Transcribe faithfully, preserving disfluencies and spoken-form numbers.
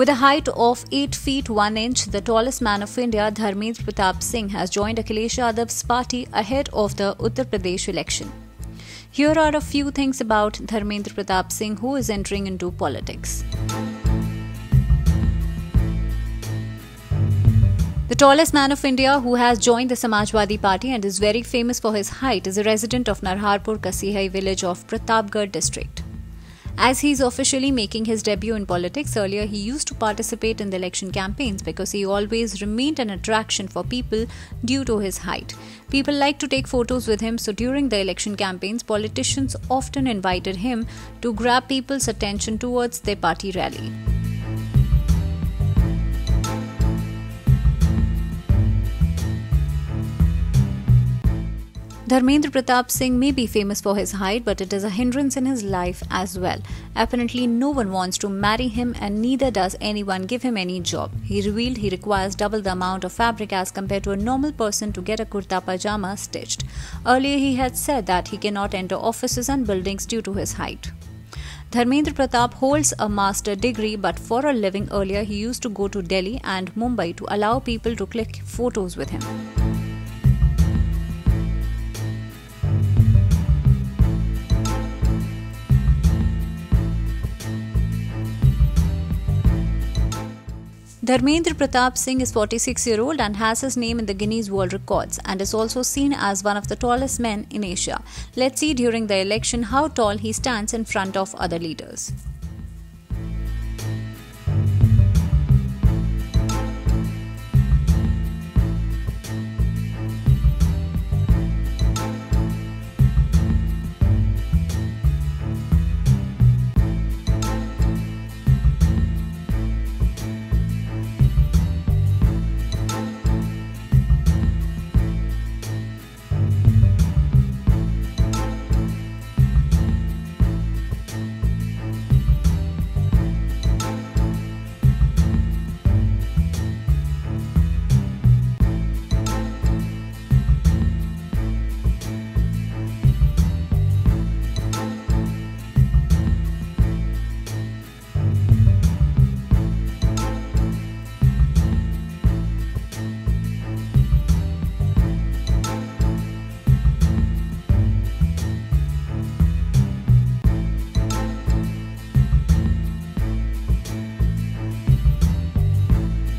With a height of eight feet one inch, the tallest man of India, Dharmendra Pratap Singh, has joined Akhilesh Yadav's party ahead of the Uttar Pradesh election. Here are a few things about Dharmendra Pratap Singh, who is entering into politics. The tallest man of India who has joined the Samajwadi Party and is very famous for his height is a resident of Narharpur Kasihai village of Pratapgarh district. As he is officially making his debut in politics, earlier he used to participate in the election campaigns because he always remained an attraction for people due to his height. People like to take photos with him, so during the election campaigns, politicians often invited him to grab people's attention towards their party rally. Dharmendra Pratap Singh may be famous for his height, but it is a hindrance in his life as well. Apparently, no one wants to marry him and neither does anyone give him any job. He revealed he requires double the amount of fabric as compared to a normal person to get a kurta pajama stitched. Earlier, he had said that he cannot enter offices and buildings due to his height. Dharmendra Pratap holds a master degree, but for a living earlier, he used to go to Delhi and Mumbai to allow people to click photos with him. Dharmendra Pratap Singh is forty-six years old and has his name in the Guinness World Records and is also seen as one of the tallest men in Asia. Let's see during the election how tall he stands in front of other leaders.